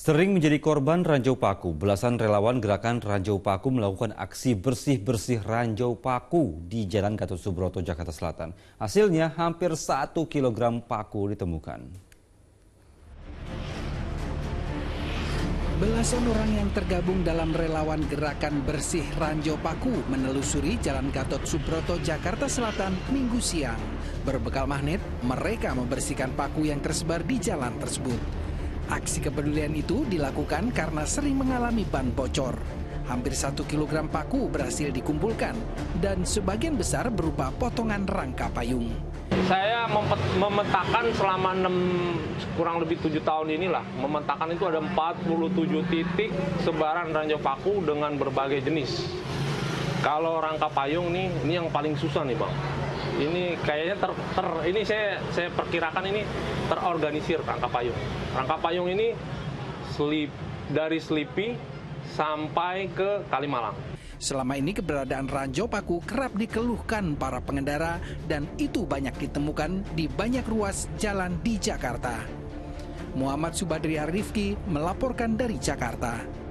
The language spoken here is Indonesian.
Sering menjadi korban ranjau paku, belasan relawan Gerakan Ranjau Paku melakukan aksi bersih-bersih ranjau paku di Jalan Gatot Subroto, Jakarta Selatan. Hasilnya hampir 1 kg paku ditemukan. Belasan orang yang tergabung dalam relawan Gerakan Bersih Ranjau Paku menelusuri Jalan Gatot Subroto, Jakarta Selatan, Minggu siang. Berbekal magnet, mereka membersihkan paku yang tersebar di jalan tersebut. Aksi kepedulian itu dilakukan karena sering mengalami ban bocor. Hampir 1 kg paku berhasil dikumpulkan dan sebagian besar berupa potongan rangka payung. Saya memetakan selama kurang lebih 7 tahun inilah. Memetakan itu ada 47 titik sebaran ranjau paku dengan berbagai jenis. Kalau rangka payung nih, ini yang paling susah nih Bang. Ini kayaknya saya perkirakan ini terorganisir rangka payung. Rangka payung ini dari Selipi sampai ke Kalimalang. Selama ini keberadaan ranjau paku kerap dikeluhkan para pengendara dan itu banyak ditemukan di banyak ruas jalan di Jakarta. Muhammad Subhadri Arifqi melaporkan dari Jakarta.